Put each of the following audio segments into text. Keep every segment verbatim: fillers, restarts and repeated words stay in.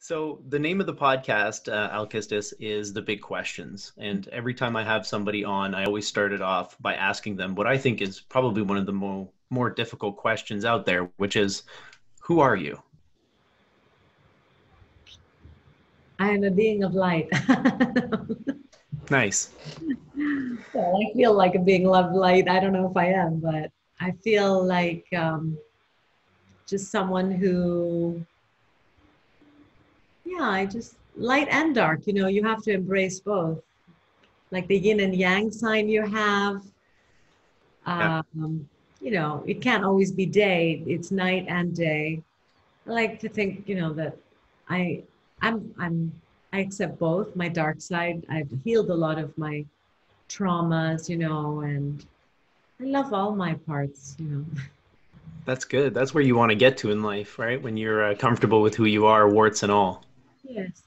So the name of the podcast, uh, Alkistis, is The Big Questions. And every time I have somebody on, I always start it off by asking them what I think is probably one of the more, more difficult questions out there, which is, who are you? I am a being of light. Nice. Well, I feel like a being of light. I don't know if I am, but I feel like um, just someone who... Yeah, I just, light and dark, you know, you have to embrace both. Like the yin and yang sign you have, um, yeah. You know, it can't always be day, it's night and day. I like to think, you know, that I, I'm, I'm, I accept both, my dark side. I've healed a lot of my traumas, you know, and I love all my parts, you know. That's good. That's where you want to get to in life, right? When you're uh, comfortable with who you are, warts and all. Yes.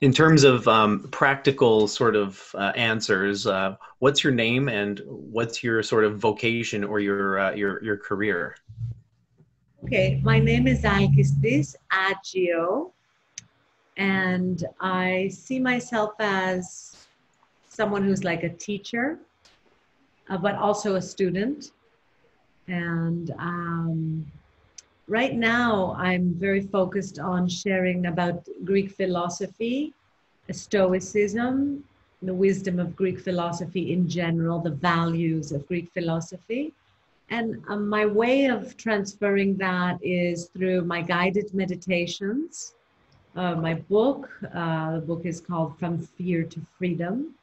In terms of um, practical sort of uh, answers, uh, what's your name and what's your sort of vocation or your uh, your your career? Okay, my name is Alkistis Agio, and I see myself as someone who's like a teacher, uh, but also a student. And um, right now, I'm very focused on sharing about Greek philosophy, Stoicism, the wisdom of Greek philosophy in general, the values of Greek philosophy. And um, my way of transferring that is through my guided meditations. Uh, my book, uh, the book is called From Fear to Freedom.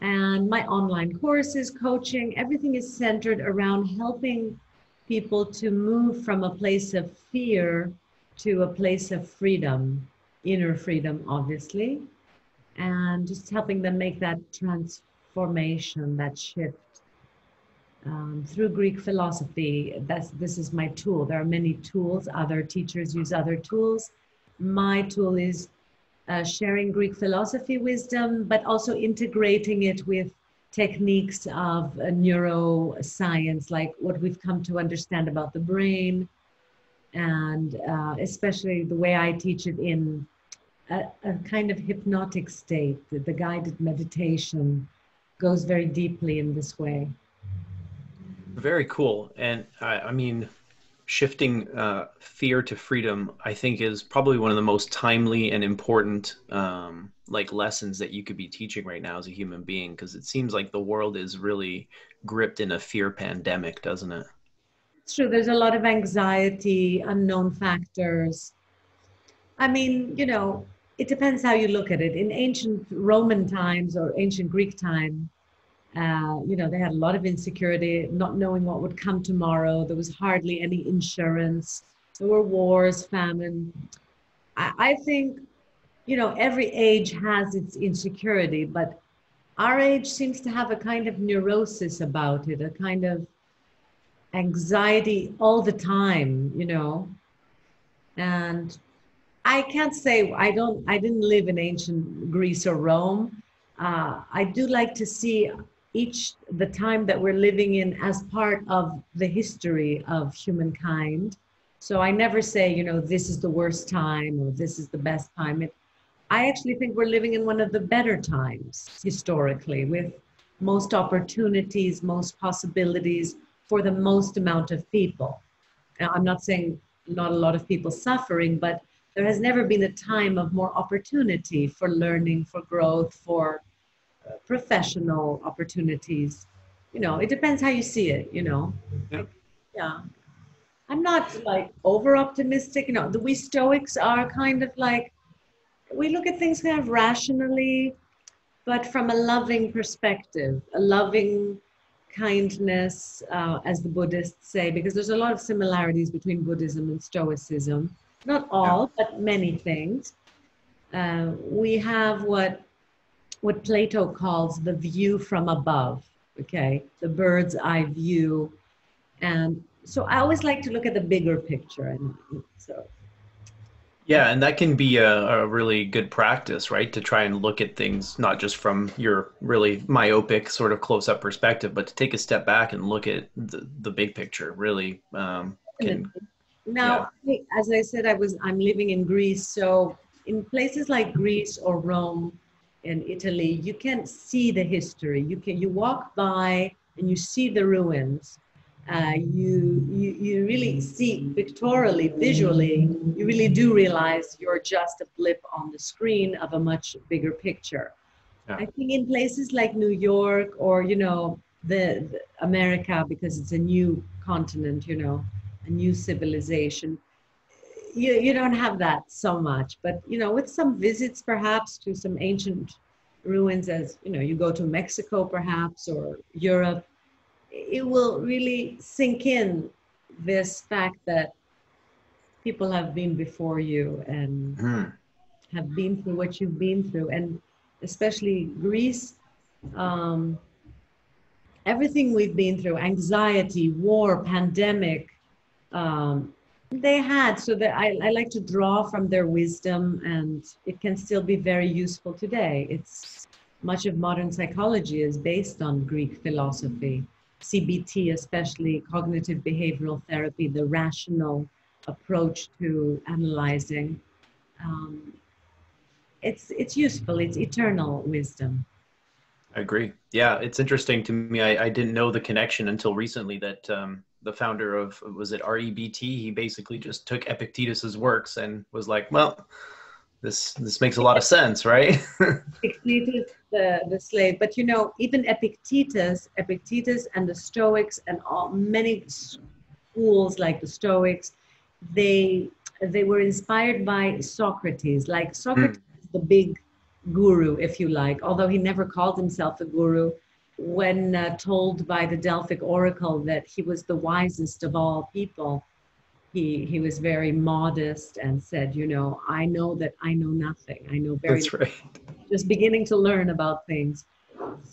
And my online courses, coaching, everything is centered around helping people to move from a place of fear to a place of freedom, inner freedom, obviously, and just helping them make that transformation, that shift um, through Greek philosophy. That's, this is my tool. There are many tools. Other teachers use other tools. My tool is Uh, sharing Greek philosophy wisdom, but also integrating it with techniques of uh, neuroscience, like what we've come to understand about the brain, and uh, especially the way I teach it in a, a kind of hypnotic state. The, the guided meditation goes very deeply in this way. Very cool. And I, I mean, shifting uh, fear to freedom, I think, is probably one of the most timely and important um, like lessons that you could be teaching right now as a human being, because it seems like the world is really gripped in a fear pandemic, doesn't it? It's true. There's a lot of anxiety, unknown factors. I mean, you know, it depends how you look at it. In ancient Roman times or ancient Greek time, Uh, you know, they had a lot of insecurity, not knowing what would come tomorrow. There was hardly any insurance. There were wars, famine. I, I think, you know, every age has its insecurity, but our age seems to have a kind of neurosis about it, a kind of anxiety all the time, you know. And I can't say, I don't, I didn't live in ancient Greece or Rome. Uh, I do like to see each the time that we're living in as part of the history of humankind. So I never say, you know, this is the worst time or this is the best time. It, I actually think we're living in one of the better times historically, with most opportunities, most possibilities for the most amount of people. Now, I'm not saying not a lot of people suffering, but there has never been a time of more opportunity for learning, for growth, for professional opportunities. You know, it depends how you see it, you know. Yeah. Yeah. I'm not like over optimistic. You know, the, we Stoics are kind of like, we look at things kind of rationally, but from a loving perspective, a loving kindness, uh, as the Buddhists say, because there's a lot of similarities between Buddhism and Stoicism. Not all, but many things. Uh, we have what, what Plato calls the view from above, okay? The bird's eye view. And so I always like to look at the bigger picture. And so. Yeah, and that can be a, a really good practice, right? To try and look at things, not just from your really myopic sort of close-up perspective, but to take a step back and look at the, the big picture really um, can... Now, yeah. I, as I said, I was, I'm living in Greece. So in places like Greece or Rome and Italy, you can see the history. You can, you walk by and you see the ruins. Uh, you, you, you really see pictorially, visually, you really do realize you're just a blip on the screen of a much bigger picture. Yeah. I think in places like New York or, you know, the, the America, because it's a new continent, you know, a new civilization, you, you don't have that so much. But, you know, with some visits perhaps to some ancient ruins, as, you know, you go to Mexico perhaps or Europe, it will really sink in, this fact that people have been before you and mm. have been through what you've been through. And especially Greece, um, everything we've been through, anxiety, war, pandemic, um, they had. So that I, I like to draw from their wisdom, and it can still be very useful today. It's much of modern psychology is based on Greek philosophy. C B T, especially cognitive behavioral therapy, the rational approach to analyzing. Um, it's, it's useful. It's eternal wisdom. I agree. Yeah, it's interesting to me. I, I didn't know the connection until recently that um, the founder of, was it R E B T? He basically just took Epictetus's works and was like, well, this, this makes a lot of sense, right? Epictetus, the, the slave. But, you know, even Epictetus, Epictetus and the Stoics and all, many schools like the Stoics, they, they were inspired by Socrates. Like Socrates, mm. the big guru, if you like, although he never called himself a guru, when uh, told by the Delphic oracle that he was the wisest of all people. He, he was very modest and said, you know, I know that I know nothing. I know very That's right. Just beginning to learn about things.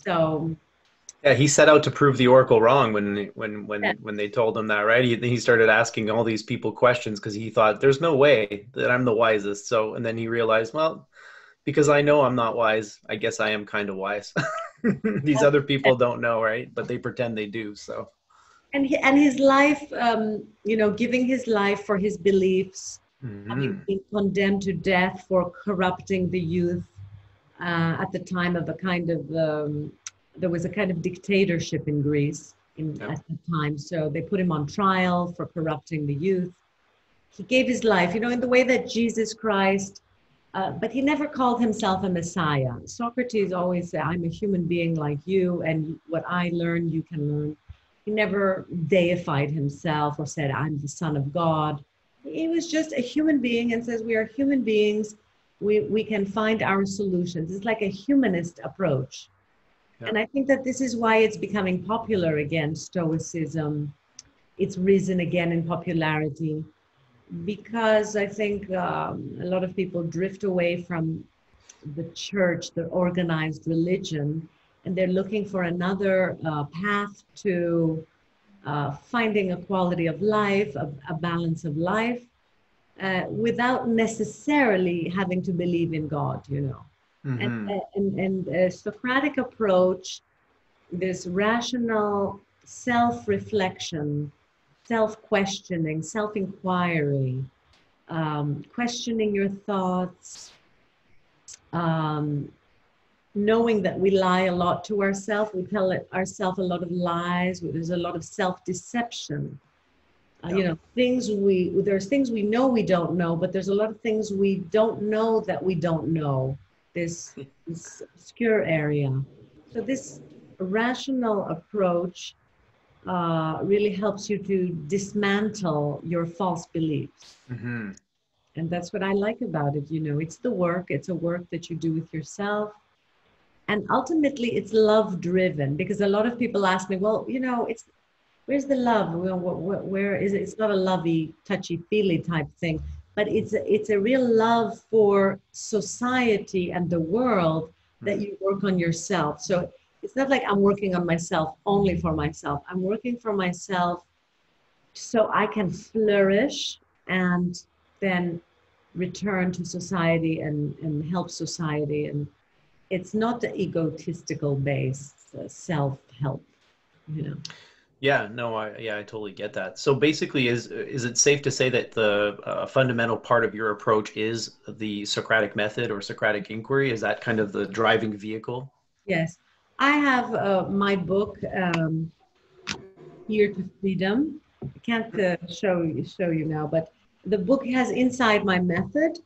So, yeah, he set out to prove the oracle wrong when when when yeah. when they told him that, right? He, he started asking all these people questions because he thought there's no way that I'm the wisest. So, and then he realized, well, because I know I'm not wise, I guess I am kind of wise. These other people don't know, right? But they pretend they do. So. And, he, and his life, um, you know, giving his life for his beliefs, mm-hmm. having been condemned to death for corrupting the youth uh, at the time of a kind of, um, there was a kind of dictatorship in Greece in, yeah. at the time. So they put him on trial for corrupting the youth. He gave his life, you know, in the way that Jesus Christ, uh, but he never called himself a Messiah. Socrates always said, I'm a human being like you, and what I learn, you can learn. He never deified himself or said, I'm the son of God. He was just a human being and says, we are human beings. We, we can find our solutions. It's like a humanist approach. Yeah. And I think that this is why it's becoming popular again, Stoicism. It's risen again in popularity because I think um, a lot of people drift away from the church, the organized religion, and they're looking for another uh, path to uh, finding a quality of life, a, a balance of life, uh, without necessarily having to believe in God, you know. Mm-hmm. And, and, and a Socratic approach, this rational self-reflection, self-questioning, self-inquiry, um, questioning your thoughts, um, knowing that we lie a lot to ourselves, we tell ourselves a lot of lies, there's a lot of self-deception. Uh, yeah. You know, things we, there's things we know we don't know, but there's a lot of things we don't know that we don't know, this, this obscure area. So this rational approach uh, really helps you to dismantle your false beliefs. Mm-hmm. And that's what I like about it, you know, it's the work, it's a work that you do with yourself. And ultimately, it's love-driven, because a lot of people ask me, well, you know, it's where's the love? Where, where, where is it? It's not a lovey, touchy-feely type thing, but it's a, it's a real love for society and the world that you work on yourself. So it's not like I'm working on myself only for myself. I'm working for myself so I can flourish and then return to society and, and help society and it's not the egotistical based uh, self-help, you know. Yeah, no, I yeah, I totally get that. So basically, is is it safe to say that the uh, fundamental part of your approach is the Socratic method or Socratic inquiry? Is that kind of the driving vehicle? Yes, I have uh, my book um, Fear to Freedom. I can't uh, show you show you now, but the book has inside my method.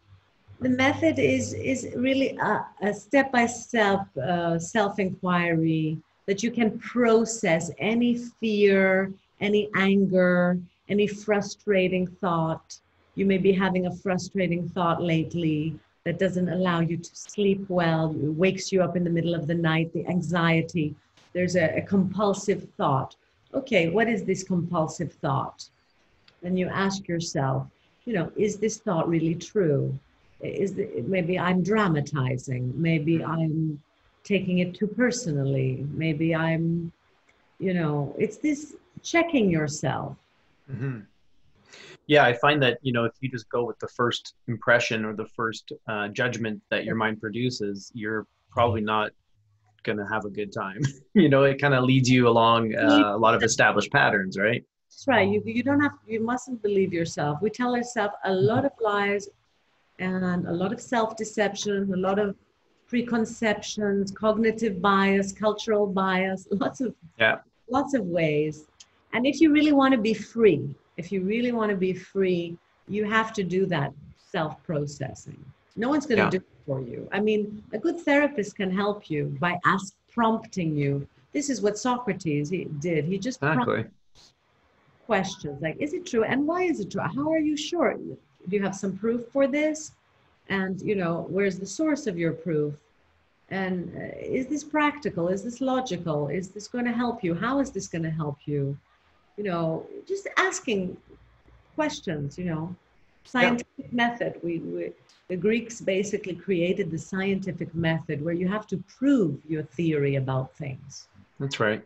The method is is really a, a step by step uh, self inquiry. That you can process any fear, any anger, any frustrating thought. You may be having a frustrating thought lately that doesn't allow you to sleep well, it wakes you up in the middle of the night, the anxiety. There's a, a compulsive thought. Okay, what is this compulsive thought? And you ask yourself, you know, is this thought really true? Is the, maybe I'm dramatizing, maybe I'm taking it too personally. Maybe I'm, you know, it's this checking yourself. Mm-hmm. Yeah, I find that, you know, if you just go with the first impression or the first uh, judgment that your mind produces, you're probably not going to have a good time. You know, it kind of leads you along uh, a lot of established patterns, right? That's right. You, you don't have, you mustn't believe yourself. We tell ourselves a lot of lies and a lot of self-deception, a lot of preconceptions, cognitive bias, cultural bias, lots of yeah. lots of ways. And if you really want to be free, if you really want to be free, you have to do that self-processing. No one's going to yeah. do it for you. I mean, a good therapist can help you by ask, prompting you. This is what Socrates he did. He just exactly. questions like, is it true? And why is it true? How are you sure? Do you have some proof for this? And, you know, where's the source of your proof? And uh, is this practical? Is this logical? Is this going to help you? How is this going to help you? You know, just asking questions, you know, scientific yeah. method. We, we, the Greeks basically created the scientific method where you have to prove your theory about things. That's right.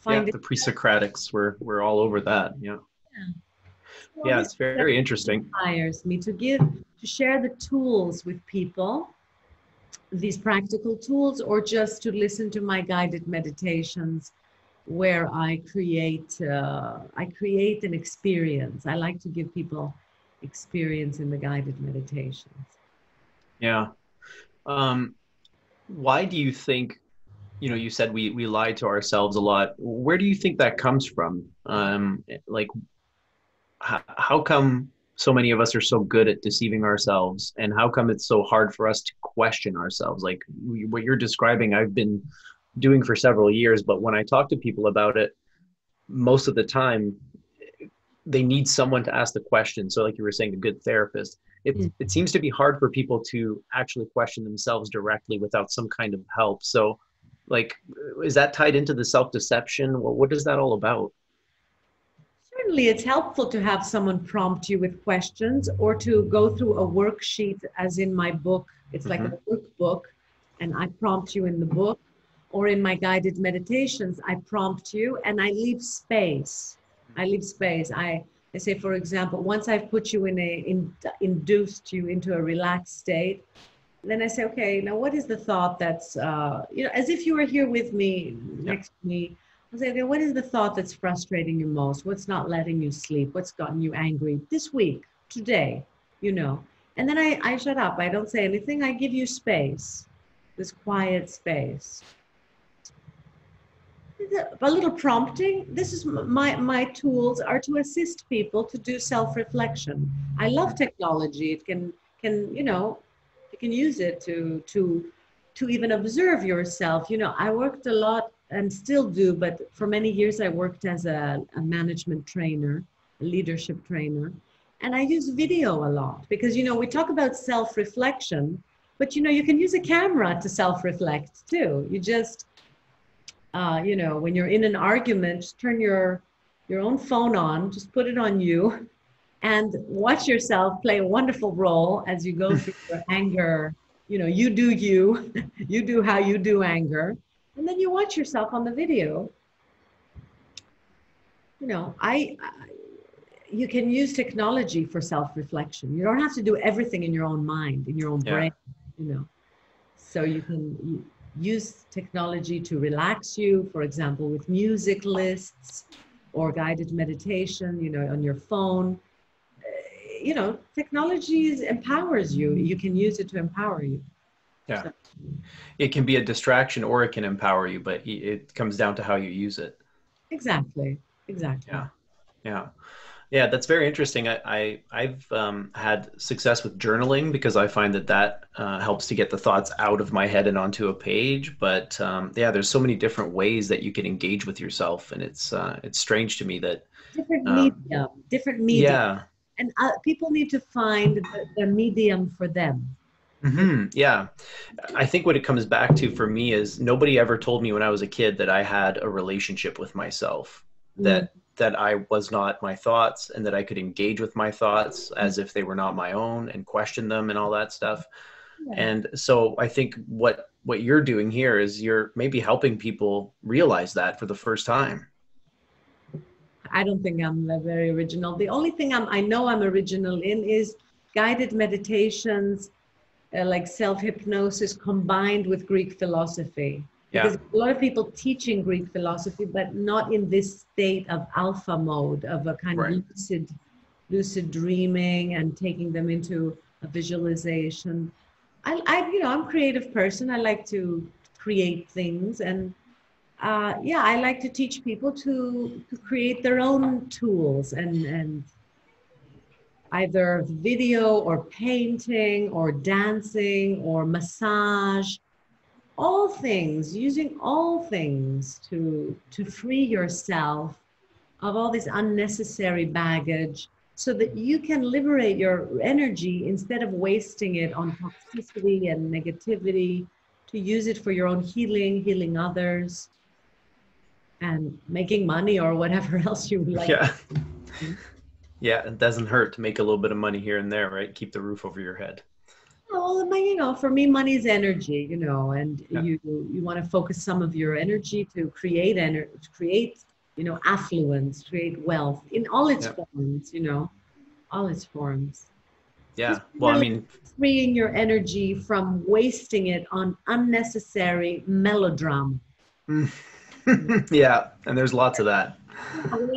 Find yeah, the pre-Socratics were, were all over that. Yeah. Yeah. Well, yeah, it's very interesting. Inspires me to give, to share the tools with people, these practical tools, or just to listen to my guided meditations, where I create, uh, I create an experience. I like to give people experience in the guided meditations. Yeah. Um, why do you think? You know, you said we we lie to ourselves a lot. Where do you think that comes from? Um, like. How come so many of us are so good at deceiving ourselves, and how come it's so hard for us to question ourselves? Like we, what you're describing, I've been doing for several years, but when I talk to people about it, most of the time they need someone to ask the question. So like you were saying, a good therapist, it, mm-hmm. it seems to be hard for people to actually question themselves directly without some kind of help. So like, is that tied into the self-deception? Well, what is that all about? Certainly, it's helpful to have someone prompt you with questions or to go through a worksheet, as in my book. It's like mm-hmm. a workbook, and I prompt you in the book, or in my guided meditations, I prompt you and I leave space. I leave space. I, I say, for example, once I've put you in a, in, induced you into a relaxed state, then I say, okay, now what is the thought that's, uh, you know, as if you were here with me, next to me. I say, okay, what is the thought that's frustrating you most? What's not letting you sleep? What's gotten you angry this week, today, you know? And then I, I shut up. I don't say anything. I give you space, this quiet space. A little prompting. This is my, my tools are to assist people to do self-reflection. I love technology. It can, can, you know, you can use it to, to, to even observe yourself. You know, I worked a lot and still do, but for many years I worked as a, a management trainer, a leadership trainer, and I use video a lot because, you know, we talk about self-reflection, but, you know, you can use a camera to self-reflect too. You just, uh, you know, when you're in an argument, just turn your, your own phone on, just put it on you and watch yourself play a wonderful role as you go through your anger. You know, you do you, you do how you do anger. And then you watch yourself on the video. You know, I, I you can use technology for self-reflection. You don't have to do everything in your own mind, in your own yeah. brain, you know. So you can use technology to relax you, for example, with music lists, or guided meditation, you know, on your phone. You know, technologies empowers you. You can use it to empower you. Yeah. So. It can be a distraction or it can empower you, but it comes down to how you use it. Exactly. Exactly. Yeah. Yeah. Yeah. That's very interesting. I, I I've um, had success with journaling because I find that that uh, helps to get the thoughts out of my head and onto a page. But um, yeah, there's so many different ways that you can engage with yourself. And it's, uh, it's strange to me that different um, media, different media. Yeah. And uh, people need to find the, the medium for them. Mm-hmm. Yeah. I think what it comes back to for me is nobody ever told me when I was a kid that I had a relationship with myself, mm-hmm. that that I was not my thoughts and that I could engage with my thoughts as if they were not my own and question them and all that stuff. Yeah. And so I think what what you're doing here is you're maybe helping people realize that for the first time. I don't think I'm very original. The only thing I'm, I know I'm original in is guided meditations, uh, like self-hypnosis combined with Greek philosophy. Yeah. Because a lot of people teaching Greek philosophy, but not in this state of alpha mode, of a kind right. of lucid, lucid dreaming and taking them into a visualization. I, I, you know, I'm a creative person. I like to create things and Uh, yeah, I like to teach people to, to create their own tools and, and either video or painting or dancing or massage, all things, using all things to, to free yourself of all this unnecessary baggage so that you can liberate your energy instead of wasting it on toxicity and negativity, to use it for your own healing, healing others. And making money or whatever else you would like. Yeah. Yeah, it doesn't hurt to make a little bit of money here and there, right? Keep the roof over your head. Well, you know, for me, money is energy, you know, and yeah. you you want to focus some of your energy to create energy, create, you know, affluence, create wealth in all its yeah. forms, you know, all its forms. Yeah. Well, I mean, freeing your energy from wasting it on unnecessary melodrama. Yeah, and there's lots of that.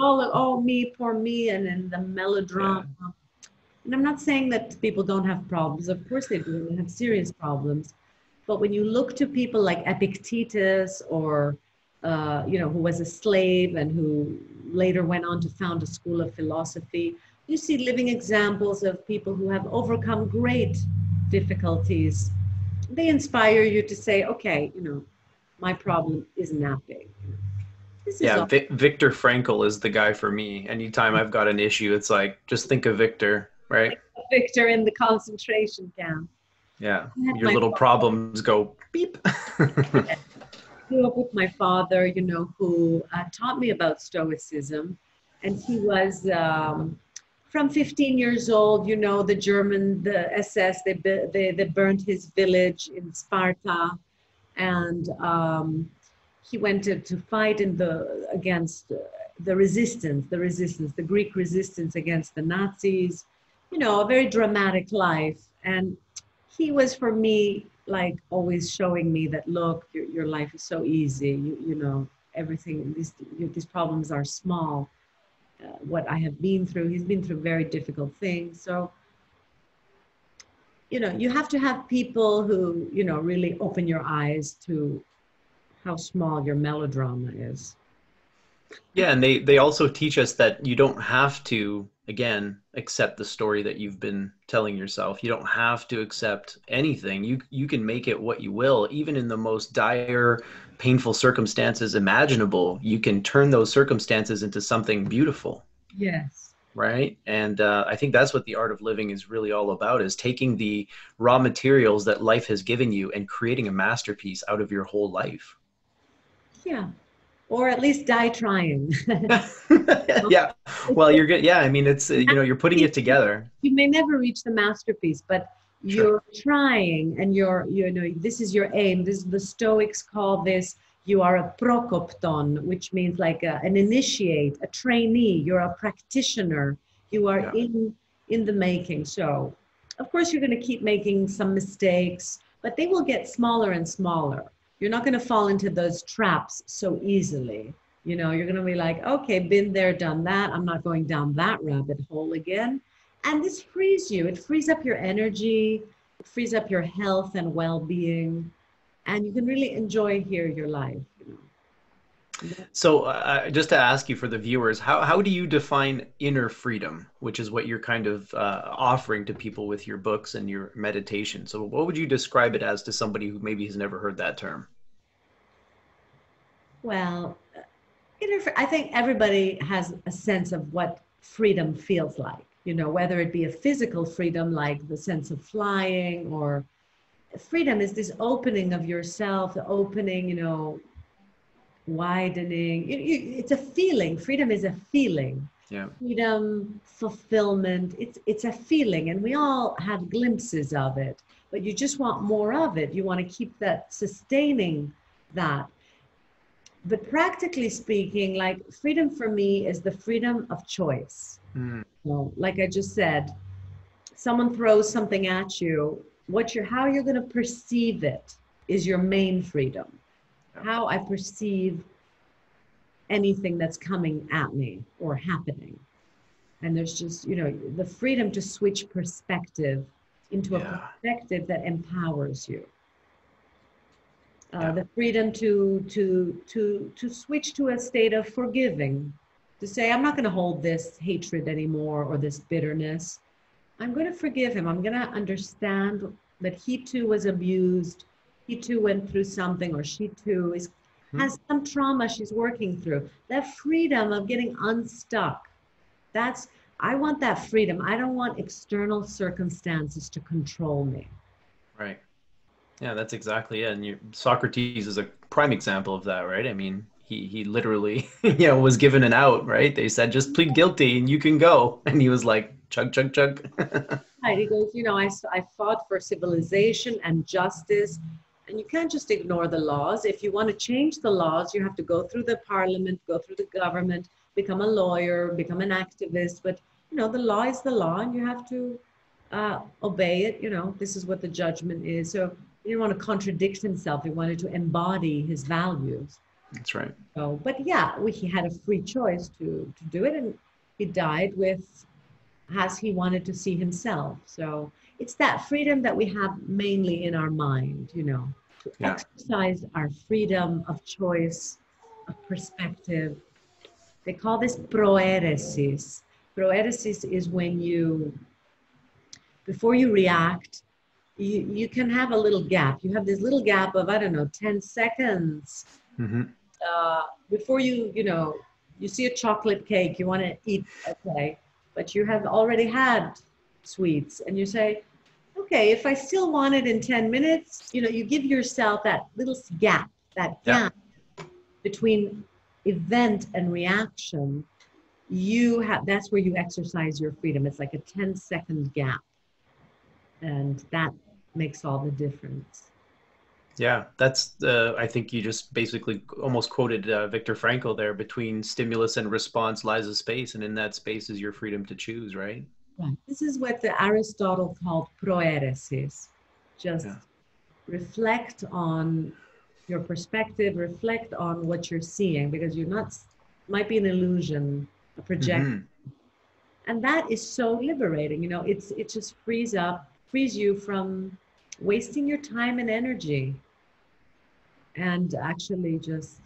All oh me, poor me, and then the melodrama. Yeah. And I'm not saying that people don't have problems. Of course they do. They have serious problems. But when you look to people like Epictetus, or uh, you know, who was a slave and who later went on to found a school of philosophy, you see living examples of people who have overcome great difficulties. They inspire you to say, okay, you know, my problem isn't that big. This is yeah, Vi Viktor Frankl is the guy for me. Anytime I've got an issue, it's like, just think of Viktor, right? Viktor in the concentration camp. Yeah, your little father. Problems go beep. I grew up with my father, you know, who uh, taught me about Stoicism. And he was um, from fifteen years old, you know, the German, the S S, they, they, they burned his village in Sparta. And um, he went to, to fight in the, against the resistance, the resistance, the Greek resistance against the Nazis, you know, a very dramatic life. And he was for me, like always showing me that, look, your, your life is so easy, you, you know, everything, these, these problems are small. Uh, what I have been through, he's been through very difficult things. So, you know, you have to have people who, you know, really open your eyes to how small your melodrama is. Yeah, and they, they also teach us that you don't have to, again, accept the story that you've been telling yourself. You don't have to accept anything. You, you can make it what you will, even in the most dire, painful circumstances imaginable. You can turn those circumstances into something beautiful. Yes. Right. And uh, I think that's what the art of living is really all about, is taking the raw materials that life has given you and creating a masterpiece out of your whole life. Yeah. Or at least die trying. Yeah. Well, you're good. Yeah. I mean, it's, you know, you're putting it together. You may never reach the masterpiece, but you're sure. trying and you're, you know, this is your aim. This, the Stoics call this. You are a prokopton, which means like a, an initiate, a trainee. You're a practitioner. You are yeah. in in the making. So, of course, you're going to keep making some mistakes, but they will get smaller and smaller. You're not going to fall into those traps so easily. You know, you're going to be like, okay, been there, done that. I'm not going down that rabbit hole again. And this frees you. It frees up your energy. It frees up your health and well-being. And you can really enjoy here your life. You know? So uh, just to ask you for the viewers, how, how do you define inner freedom, which is what you're kind of uh, offering to people with your books and your meditation? So what would you describe it as to somebody who maybe has never heard that term? Well, I think everybody has a sense of what freedom feels like, you know, whether it be a physical freedom, like the sense of flying, or freedom is this opening of yourself, the opening, you know, widening. It's a feeling. Freedom is a feeling. Yeah. Freedom, fulfillment. It's, it's a feeling, and we all have glimpses of it, but you just want more of it. You want to keep that, sustaining that. But practically speaking, like freedom for me is the freedom of choice. Mm. So, like I just said, someone throws something at you. What you're, how you're going to perceive it is your main freedom. Yeah. How I perceive anything that's coming at me or happening. And there's just, you know, the freedom to switch perspective into yeah. a perspective that empowers you. Uh, yeah. The freedom to to to to switch to a state of forgiving, to say, I'm not going to hold this hatred anymore or this bitterness. I'm going to forgive him. I'm going to understand that he too was abused. He too went through something, or she too is mm-hmm. has some trauma she's working through. That freedom of getting unstuck. That's, I want that freedom. I don't want external circumstances to control me. Right. Yeah, that's exactly it. And you, Socrates is a prime example of that, right? I mean, he, he literally, you know, was given an out, right? They said, just plead guilty and you can go. And he was like, chug, chug, chug. Right. He goes, you know, I, I fought for civilization and justice. And you can't just ignore the laws. If you want to change the laws, you have to go through the parliament, go through the government, become a lawyer, become an activist. But, you know, the law is the law and you have to uh, obey it. You know, this is what the judgment is. So he didn't want to contradict himself. He wanted to embody his values. That's right. So, but yeah, we, he had a free choice to, to do it. And he died with, as he wanted to see himself. So it's that freedom that we have mainly in our mind, you know, to yeah. exercise our freedom of choice, of perspective. They call this proeresis. Proeresis is when you, before you react, You, you can have a little gap. You have this little gap of, I don't know, ten seconds mm-hmm. uh, before you, you know, you see a chocolate cake, you want to eat, okay, but you have already had sweets and you say, okay, if I still want it in ten minutes, you know, you give yourself that little gap, that gap yeah. between event and reaction. You have, that's where you exercise your freedom. It's like a ten second gap. And that makes all the difference. Yeah, that's, uh, I think you just basically almost quoted uh, Viktor Frankl there, between stimulus and response lies a space, and in that space is your freedom to choose, right? Right. This is what the Aristotle called proeresis. Just yeah. reflect on your perspective, reflect on what you're seeing, because you're not, might be an illusion, a projection. Mm-hmm. And that is so liberating, you know, it's, it just frees up, frees you from wasting your time and energy, and actually just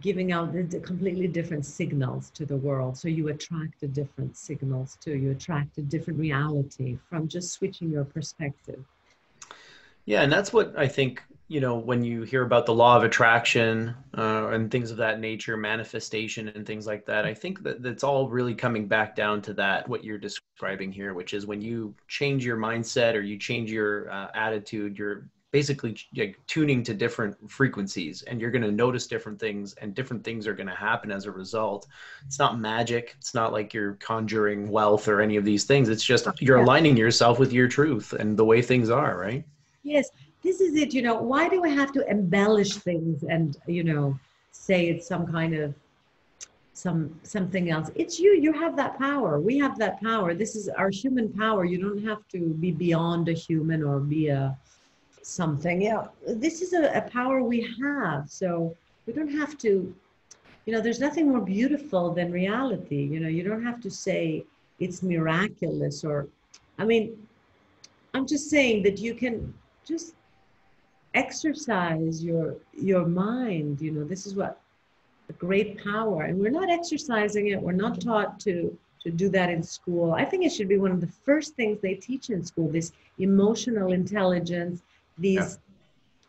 giving out the completely different signals to the world. So you attract the different signals too, you attract a different reality from just switching your perspective. Yeah, and that's what I think, you know, when you hear about the law of attraction uh, and things of that nature, manifestation and things like that, I think that that's all really coming back down to that, what you're describing here, which is when you change your mindset or you change your uh, attitude, you're basically like, tuning to different frequencies, and you're going to notice different things, and different things are going to happen as a result. It's not magic. It's not like you're conjuring wealth or any of these things. It's just you're aligning yourself with your truth and the way things are, right? Yes. This is it, you know, why do we have to embellish things and, you know, say it's some kind of, some something else? It's you, you have that power. We have that power. This is our human power. You don't have to be beyond a human or be a something. Yeah, this is a, a power we have. So we don't have to, you know, there's nothing more beautiful than reality. You know, you don't have to say it's miraculous or, I mean, I'm just saying that you can just exercise your, your mind. You know, this is what a great power, and we're not exercising it. We're not taught to, to do that in school. I think it should be one of the first things they teach in school, this emotional intelligence, these yeah.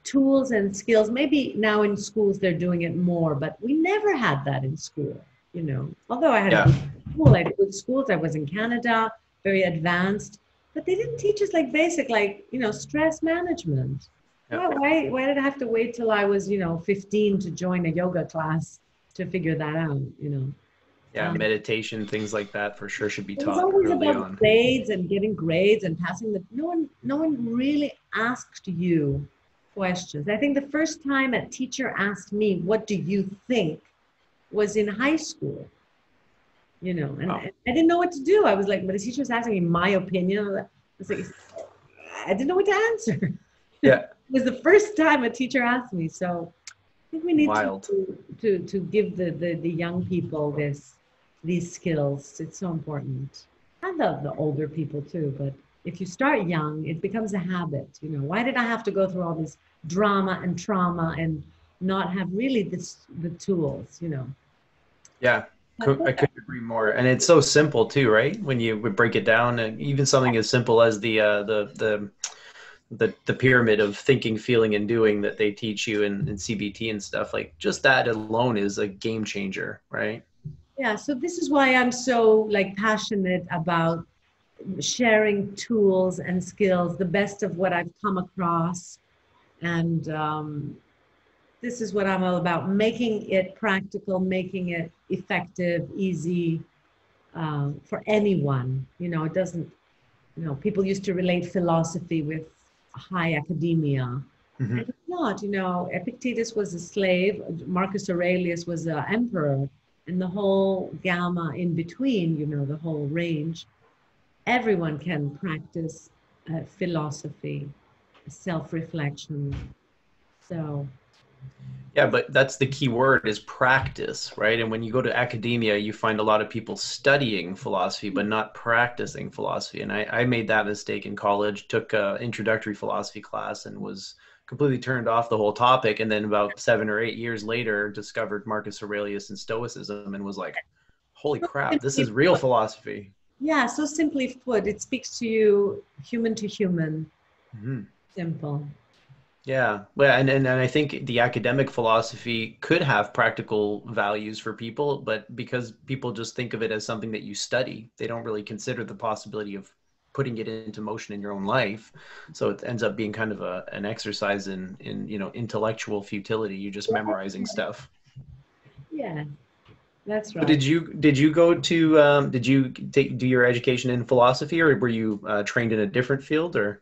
tools and skills. Maybe now in schools they're doing it more, but we never had that in school, you know. Although I had yeah. a good school, I had good schools, I was in Canada, very advanced, but they didn't teach us like basic, like, you know, stress management. Yeah. Why, why, why did I have to wait till I was, you know, fifteen to join a yoga class to figure that out, you know? Yeah, um, meditation, things like that for sure should be taught. It's always about on. grades and getting grades and passing the, no one, no one really asked you questions. I think the first time a teacher asked me, what do you think, was in high school, you know, and oh. I, I didn't know what to do. I was like, but the teacher's asking me my opinion. I was like, I didn't know what to answer. Yeah. It was the first time a teacher asked me. So I think we need Wild. to, to, to give the, the, the young people this, these skills. It's so important. And the, the older people too, but if you start young, it becomes a habit. You know, why did I have to go through all this drama and trauma and not have really this, the tools, you know? Yeah, I could agree more. And it's so simple too, right? When you would break it down, and even something as simple as the, uh, the, the, the, the pyramid of thinking, feeling, and doing that they teach you in, in C B T and stuff, like just that alone is a game changer, right? Yeah, so this is why I'm so like passionate about sharing tools and skills, the best of what I've come across. And um, this is what I'm all about, making it practical, making it effective, easy uh, for anyone. You know, it doesn't, you know, people used to relate philosophy with high academia. Mm-hmm. And it's not, you know, Epictetus was a slave, Marcus Aurelius was an emperor, and the whole gamma in between, you know, the whole range. Everyone can practice uh, philosophy, self-reflection. So, yeah, but that's the key word is practice, right? And when you go to academia, you find a lot of people studying philosophy, but not practicing philosophy. And I, I made that mistake in college, took an introductory philosophy class and was completely turned off the whole topic. And then about seven or eight years later, discovered Marcus Aurelius and Stoicism and was like, holy crap, this is real philosophy. Yeah, so simply put, it speaks to you human to human, mm-hmm. simple. Yeah, well, and, and, and I think the academic philosophy could have practical values for people, but because people just think of it as something that you study, they don't really consider the possibility of putting it into motion in your own life. So it ends up being kind of a, an exercise in, in, you know, intellectual futility. You're just yeah. memorizing stuff. Yeah. That's right. But did you did you go to um, did you take, do your education in philosophy, or were you uh, trained in a different field? Or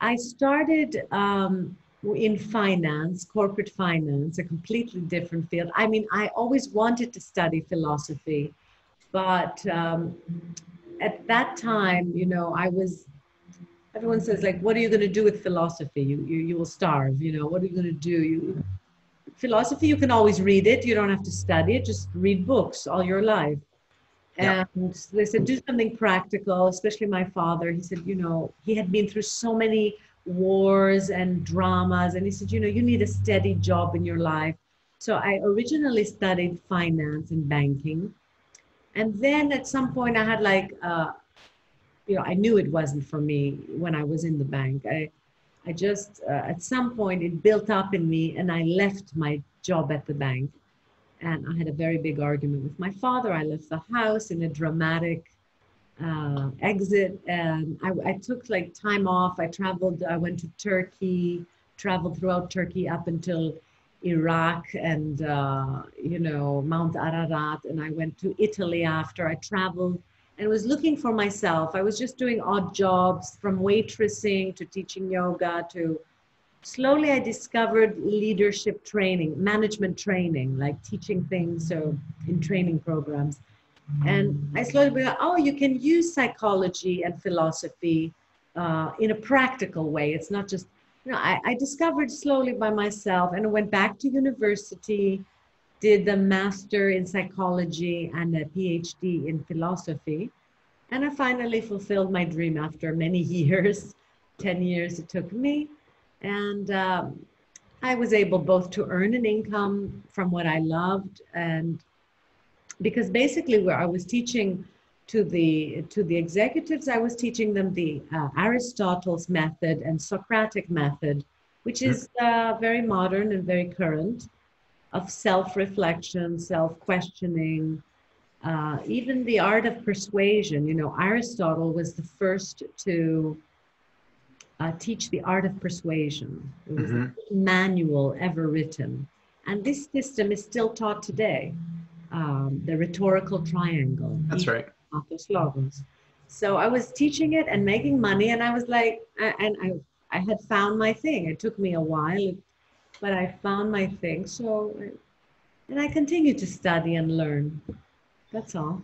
I started um, in finance, corporate finance, a completely different field. I mean, I always wanted to study philosophy, but um, at that time, you know, I was. Everyone says like, "What are you going to do with philosophy? You you you will starve. You know, what are you going to do? You." Philosophy, you can always read it. You don't have to study it. Just read books all your life. And yeah. they said, do something practical, especially my father. He said, you know, he had been through so many wars and dramas. And he said, you know, you need a steady job in your life. So I originally studied finance and banking. And then at some point I had like, uh, you know, I knew it wasn't for me when I was in the bank. I, I just, uh, at some point, it built up in me, and I left my job at the bank. And I had a very big argument with my father. I left the house in a dramatic uh, exit. And I, I took, like, time off. I traveled. I went to Turkey, traveled throughout Turkey up until Iraq and, uh, you know, Mount Ararat. And I went to Italy after. I traveled. And was looking for myself. I was just doing odd jobs, from waitressing to teaching yoga to slowly I discovered leadership training, management training, like teaching things so in training programs. And I slowly realized, oh, you can use psychology and philosophy uh, in a practical way. It's not just, you know, I, I discovered slowly by myself, and went back to university, did the master in psychology and a PhD in philosophy. And I finally fulfilled my dream after many years, ten years it took me. And um, I was able both to earn an income from what I loved, and because basically where I was teaching to the, to the executives, I was teaching them the uh, Aristotle's method and Socratic method, which is uh, very modern and very current, of self-reflection, self-questioning, uh, even the art of persuasion. You know, Aristotle was the first to uh, teach the art of persuasion. It was mm-hmm. the manual ever written. And this system is still taught today, um, the rhetorical triangle. That's right. So I was teaching it and making money, and I was like, and I, I had found my thing. It took me a while, but I found my thing. So, and I continue to study and learn. That's all.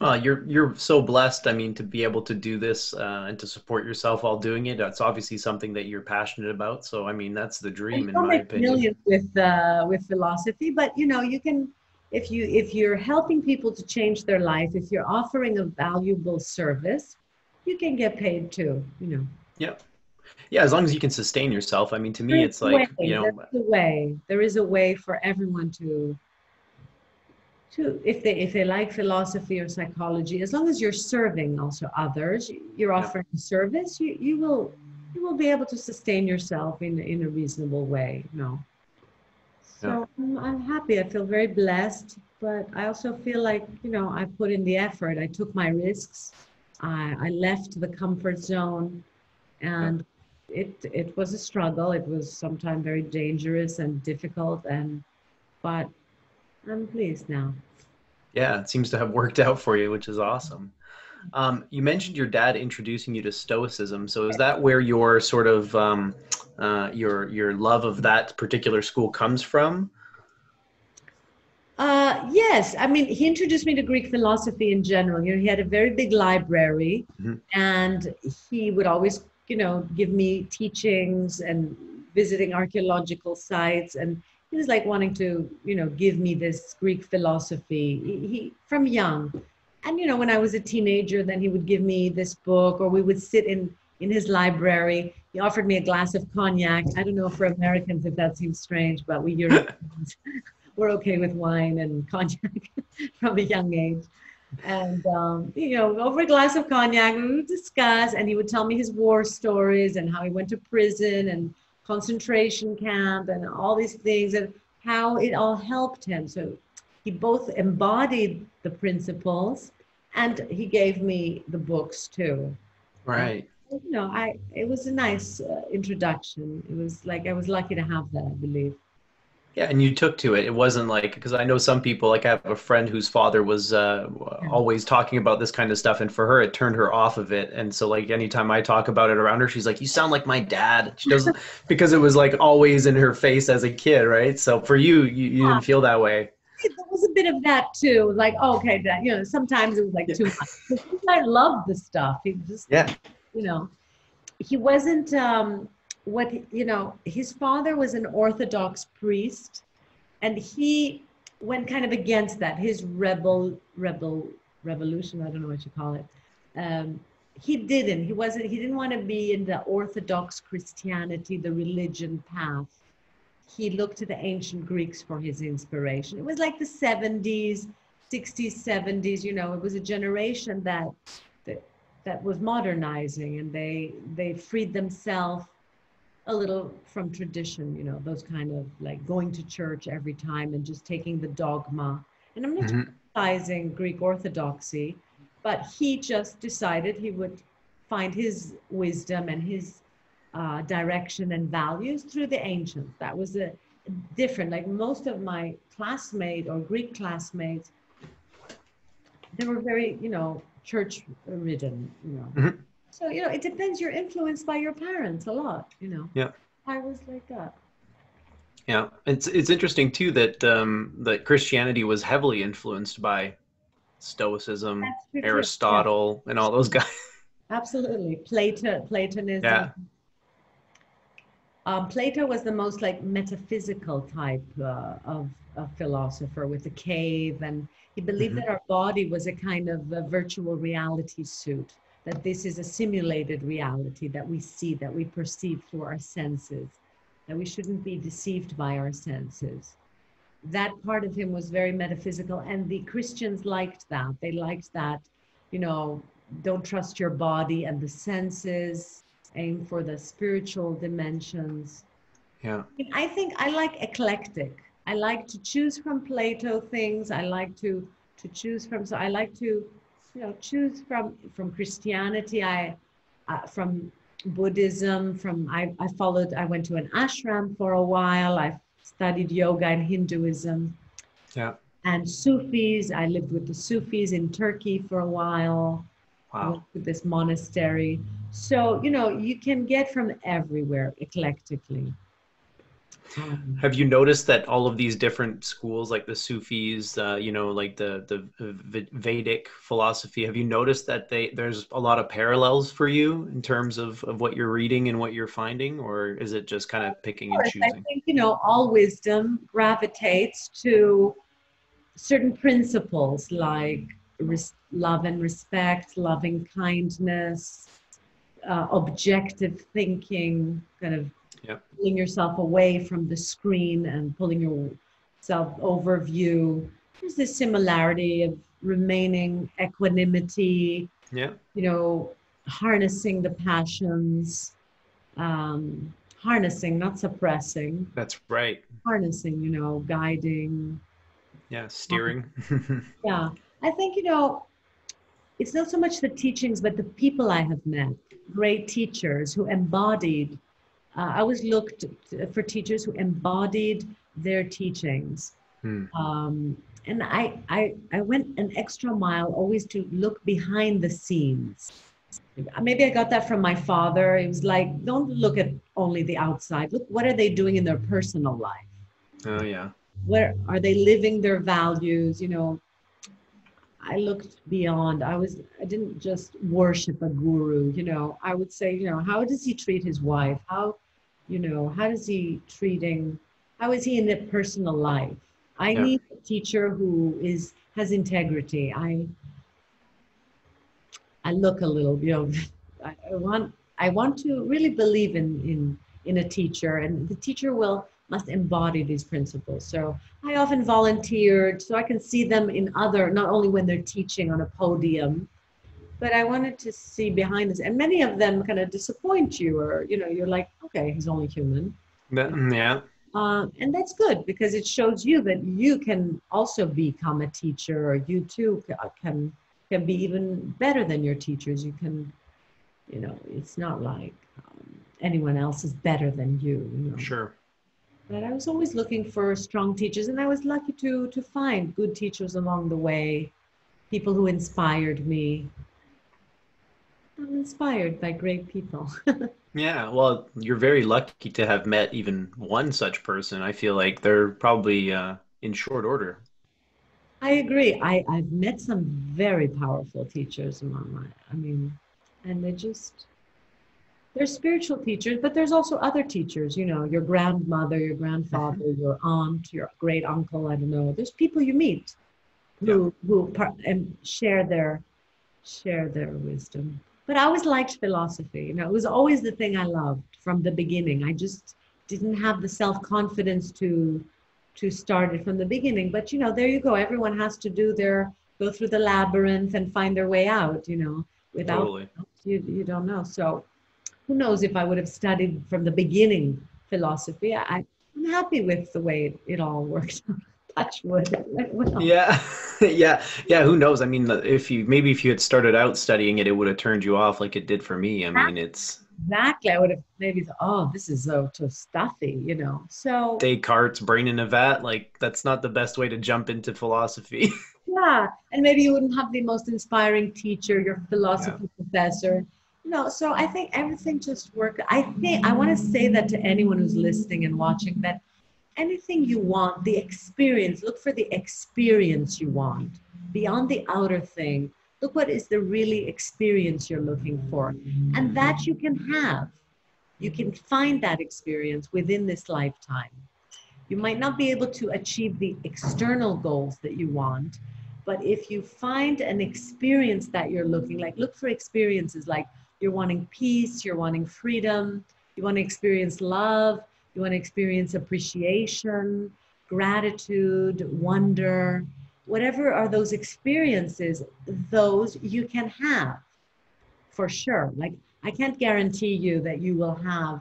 Well, you're, you're so blessed, I mean, to be able to do this uh, and to support yourself while doing it. That's obviously something that you're passionate about. So, I mean, that's the dream, in my opinion. With, uh, with philosophy, but you know, you can, if, you, if you're helping people to change their life, if you're offering a valuable service, you can get paid too, you know. Yep. Yeah, as long as you can sustain yourself. I mean, to me, it's like, you know, there's a way. There is a way for everyone to, to if they if they like philosophy or psychology, as long as you're serving also others, you're offering service, you you will you will be able to sustain yourself in in a reasonable way. No, so I'm, I'm happy. I feel very blessed, but I also feel like, you know, I put in the effort. I took my risks. I I left the comfort zone, and it it was a struggle. It was sometimes very dangerous and difficult, and but I'm pleased now. Yeah, it seems to have worked out for you, which is awesome. Um, you mentioned your dad introducing you to Stoicism. So is that where your sort of um, uh, your your love of that particular school comes from? Uh, yes, I mean, he introduced me to Greek philosophy in general. You know, he had a very big library, mm-hmm. and he would always, you know, give me teachings and visiting archaeological sites. And he was like wanting to, you know, give me this Greek philosophy he, he, from young. And, you know, when I was a teenager, then he would give me this book, or we would sit in, in his library. He offered me a glass of cognac. I don't know for Americans if that seems strange, but we Europeans, we're okay with wine and cognac from a young age. And, um, you know, over a glass of cognac, we would discuss, and he would tell me his war stories and how he went to prison and concentration camp and all these things, and how it all helped him. So he both embodied the principles, and he gave me the books too. Right. And, you know, I, it was a nice uh, introduction. It was like, I was lucky to have that, I believe. Yeah, and you took to it. It wasn't like, because I know some people, like I have a friend whose father was uh, always talking about this kind of stuff, and for her, it turned her off of it. And so, like, anytime I talk about it around her, she's like, "You sound like my dad." She doesn't, because it was like always in her face as a kid, right? So for you, you, you yeah. didn't feel that way. There was a bit of that too. Like, oh, okay, that, you know, sometimes it was like yeah. too much. I loved the stuff. He just, yeah, you know, he wasn't. Um, What, you know, his father was an Orthodox priest, and he went kind of against that. His rebel, rebel, revolution, I don't know what you call it. Um, he didn't, he wasn't, he didn't want to be in the Orthodox Christianity, the religion path. He looked to the ancient Greeks for his inspiration. It was like the seventies, sixties, seventies, you know, it was a generation that, that, that was modernizing, and they, they freed themselves a little from tradition, you know, those kind of like going to church every time and just taking the dogma. And I'm not mm-hmm. criticizing Greek Orthodoxy, but he just decided he would find his wisdom and his uh, direction and values through the ancients. That was a different, like most of my classmates or Greek classmates, they were very, you know, church ridden, you know. Mm-hmm. So, you know, it depends. You're influenced by your parents a lot, you know. Yeah. I was like that. Yeah. It's, it's interesting, too, that, um, that Christianity was heavily influenced by Stoicism, Aristotle, yeah. and all those guys. Absolutely. Plato, Platonism. Yeah. Um, Plato was the most like metaphysical type uh, of, of philosopher with the cave, and he believed mm-hmm. that our body was a kind of a virtual reality suit, that this is a simulated reality that we see, that we perceive through our senses, that we shouldn't be deceived by our senses. That part of him was very metaphysical, and the Christians liked that. They liked that, you know, don't trust your body and the senses, aim for the spiritual dimensions. Yeah. I think I like eclectic. I like to choose from Plato things. I like to, to choose from, so I like to, you know, choose from, from Christianity, I, uh, from Buddhism, from, I, I followed, I went to an ashram for a while. I studied yoga and Hinduism. Yeah. And Sufis, I lived with the Sufis in Turkey for a while. Wow. With this monastery. So, you know, you can get from everywhere eclectically. Um, Have you noticed that all of these different schools, like the Sufis, uh, you know, like the, the Vedic philosophy, have you noticed that they, there's a lot of parallels for you in terms of, of what you're reading and what you're finding, or is it just kind of picking of course, and choosing? I think, you know, all wisdom gravitates to certain principles like res love and respect, loving kindness, uh, objective thinking, kind of yep. pulling yourself away from the screen and pulling yourself over view. There's this similarity of remaining equanimity, yep. you know, harnessing the passions, um, harnessing, not suppressing. That's right. Harnessing, you know, guiding. Yeah, steering. Yeah. I think, you know, it's not so much the teachings, but the people I have met, great teachers who embodied, uh, I always looked for teachers who embodied their teachings. Hmm. Um, and I, I, I went an extra mile always to look behind the scenes. Maybe I got that from my father. It was like, don't look at only the outside. Look, what are they doing in their personal life? Oh, yeah. Where are they living their values, you know? I looked beyond. I was, I didn't just worship a guru, you know, I would say, you know, how does he treat his wife? How, you know, how is he treating, how is he in their personal life? I yeah. need a teacher who is, has integrity. I, I look a little, you know, I, I want, I want to really believe in, in, in a teacher, and the teacher will, must embody these principles. So I often volunteered so I can see them in other, not only when they're teaching on a podium, but I wanted to see behind this. And many of them kind of disappoint you, or, you know, you're like, okay, he's only human. But, yeah. Uh, and that's good, because it shows you that you can also become a teacher, or you too can, can be even better than your teachers. You can, you know, it's not like um, anyone else is better than you. you know? Sure. But I was always looking for strong teachers, and I was lucky to, to find good teachers along the way, people who inspired me. I'm inspired by great people. Yeah, well, you're very lucky to have met even one such person. I feel like they're probably uh, in short order. I agree. I, I've met some very powerful teachers among my, I mean, and they just... There's spiritual teachers, but there's also other teachers, you know, your grandmother, your grandfather, your aunt, your great uncle, I don't know. There's people you meet who, yeah. who par and share their, share their wisdom. But I always liked philosophy, you know, it was always the thing I loved from the beginning. I just didn't have the self-confidence to, to start it from the beginning. But, you know, there you go. Everyone has to do their, go through the labyrinth and find their way out, you know, without, totally. you, you don't know. So. Who knows if I would have studied from the beginning philosophy. I, I'm happy with the way it, it all worked. Touch wood. Well. Yeah, yeah, yeah. Who knows? I mean, if you maybe if you had started out studying it, it would have turned you off, like it did for me. I mean, it's exactly. I would have maybe thought, oh, this is so too stuffy, you know. So Descartes' brain in a vat, like that's not the best way to jump into philosophy. Yeah, and maybe you wouldn't have the most inspiring teacher, your philosophy yeah. professor. No, so I think everything just worked. I think I want to say that to anyone who's listening and watching, that anything you want, the experience, look for the experience you want beyond the outer thing. Look what is the really experience you're looking for, and that you can have. You can find that experience within this lifetime. You might not be able to achieve the external goals that you want, but if you find an experience that you're looking like, look for experiences like you're wanting peace, you're wanting freedom, you want to experience love, you want to experience appreciation, gratitude, wonder, whatever are those experiences, those you can have for sure. Like, I can't guarantee you that you will have,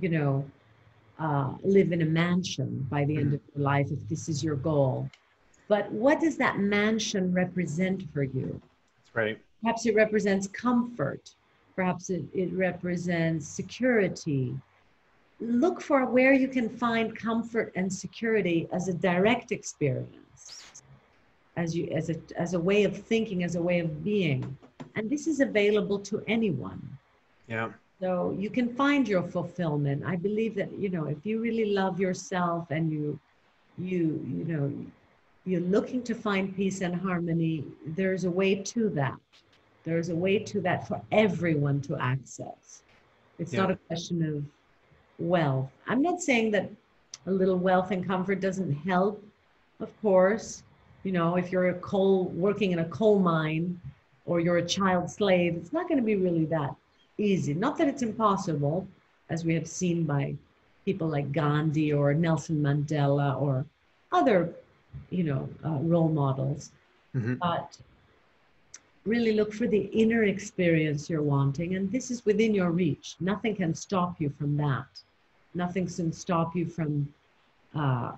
you know, uh, live in a mansion by the end of your life if this is your goal. But what does that mansion represent for you? That's right. Perhaps it represents comfort. Perhaps it, it represents security. Look for where you can find comfort and security as a direct experience, as, you, as, a, as a way of thinking, as a way of being. And this is available to anyone. Yeah. So you can find your fulfillment. I believe that, you know, if you really love yourself and you, you, you know, you're looking to find peace and harmony, there's a way to that. There's a way to that for everyone to access. It's yeah. not a question of wealth. I'm not saying that a little wealth and comfort doesn't help, of course. You know, if you're a coal, working in a coal mine, or you're a child slave, it's not going to be really that easy. Not that it's impossible, as we have seen by people like Gandhi or Nelson Mandela or other, you know, uh, role models. Mm-hmm. But really look for the inner experience you're wanting, and this is within your reach. Nothing can stop you from that. Nothing can stop you from uh,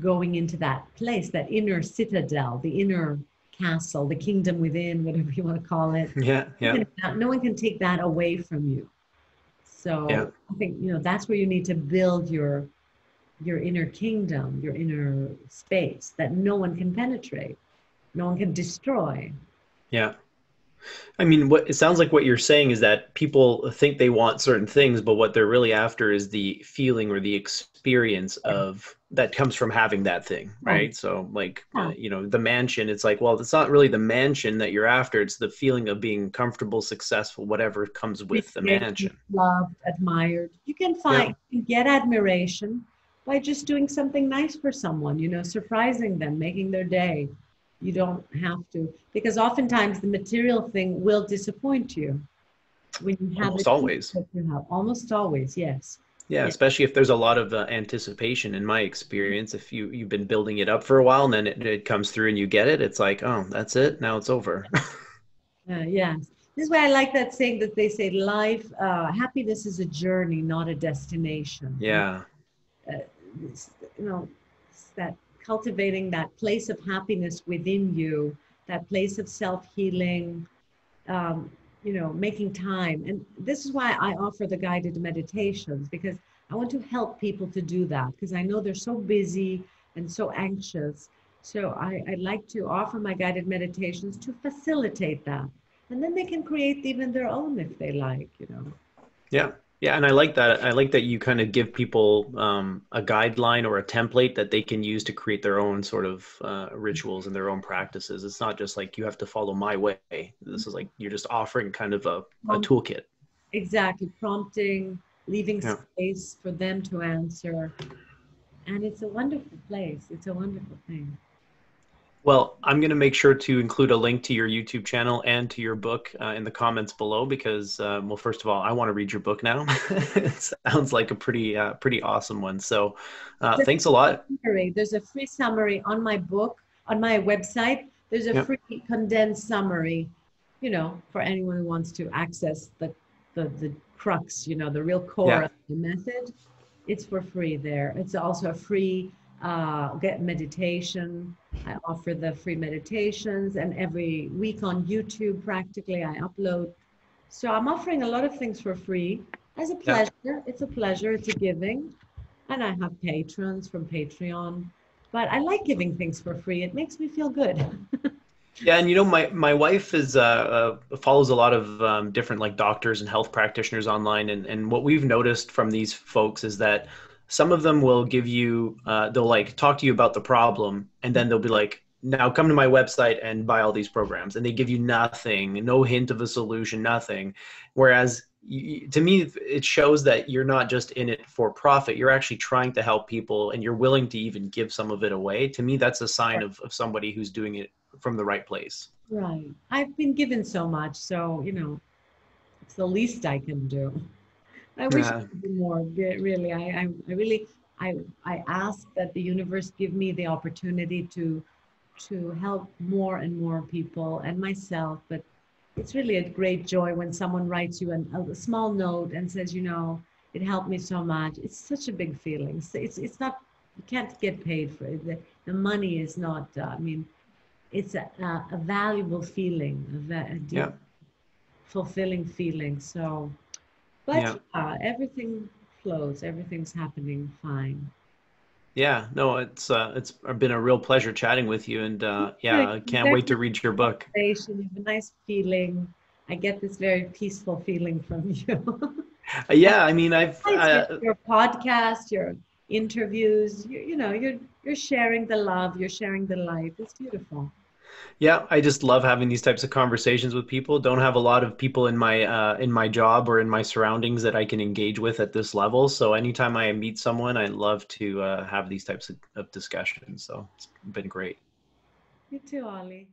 going into that place, that inner citadel, the inner castle, the kingdom within, whatever you want to call it. Yeah, yeah. You can, no one can take that away from you. So yeah. I think, you know, that's where you need to build your your inner kingdom, your inner space that no one can penetrate, no one can destroy. Yeah. I mean, what it sounds like what you're saying is that people think they want certain things, but what they're really after is the feeling or the experience of that comes from having that thing. Right. Mm. So like, yeah. uh, you know, the mansion, it's like, well, it's not really the mansion that you're after. It's the feeling of being comfortable, successful, whatever comes with the mansion. Loved, admired. You can find, yeah. you get admiration by just doing something nice for someone, you know, surprising them, making their day. You don't have to, because oftentimes the material thing will disappoint you. When you have almost always. You have. Almost always, yes. Yeah, yeah, especially if there's a lot of uh, anticipation. In my experience, if you, you've been building it up for a while and then it, it comes through and you get it, it's like, oh, that's it, now it's over. uh, yeah, this is why I like that saying that they say life, uh, happiness is a journey, not a destination. Yeah. Uh, you know, it's that cultivating that place of happiness within you, that place of self-healing, um, you know, making time. And this is why I offer the guided meditations, because I want to help people to do that, because I know they're so busy and so anxious. So I, I like to offer my guided meditations to facilitate that. And then they can create even their own if they like, you know. Yeah. Yeah, and I like that. I like that you kind of give people um, a guideline or a template that they can use to create their own sort of uh, rituals and their own practices. It's not just like you have to follow my way. This is like you're just offering kind of a, a toolkit. Exactly. Prompting, leaving yeah. space for them to answer. And it's a wonderful place. It's a wonderful thing. Well, I'm going to make sure to include a link to your YouTube channel and to your book uh, in the comments below because, uh, well, first of all, I want to read your book now. It sounds like a pretty, uh, pretty awesome one. So uh, thanks a lot. Summary. There's a free summary on my book, on my website. There's a yep. free condensed summary, you know, for anyone who wants to access the, the, the crux, you know, the real core yeah. of the method. It's for free there. It's also a free Uh, get meditation. I offer the free meditations, and every week on YouTube practically I upload. So I'm offering a lot of things for free as a pleasure. Yeah. It's a pleasure. It's a giving. And I have patrons from Patreon, but I like giving things for free. It makes me feel good. Yeah, and you know, my my wife is uh, uh, follows a lot of um, different like doctors and health practitioners online, and and what we've noticed from these folks is that some of them will give you, uh, they'll like talk to you about the problem, and then they'll be like, now come to my website and buy all these programs. And they give you nothing, no hint of a solution, nothing. Whereas you, to me, it shows that you're not just in it for profit. You're actually trying to help people, and you're willing to even give some of it away. To me, that's a sign of, of somebody who's doing it from the right place. Right. I've been given so much, so, you know, it's the least I can do. I wish yeah. I could do more, really. I, I, I really, I, I ask that the universe give me the opportunity to, to help more and more people and myself. But it's really a great joy when someone writes you an, a small note and says, you know, it helped me so much. It's such a big feeling. So it's, it's not, you can't get paid for it. The, the money is not, uh, I mean, it's a, a, a valuable feeling, a, va a deep, yeah. fulfilling feeling. So, but yeah. uh, everything flows, everything's happening fine. Yeah, no, it's uh, it's been a real pleasure chatting with you, and uh, yeah, I can't wait to read your book. You have a nice feeling. I get this very peaceful feeling from you. Yeah, I mean, I've uh, your podcast, your interviews. You, you know, you're you're sharing the love, you're sharing the light. It's beautiful. Yeah, I just love having these types of conversations with people. Don't have a lot of people in my uh, in my job or in my surroundings that I can engage with at this level. So anytime I meet someone, I love to uh, have these types of, of discussions. So it's been great. You too, Ollie.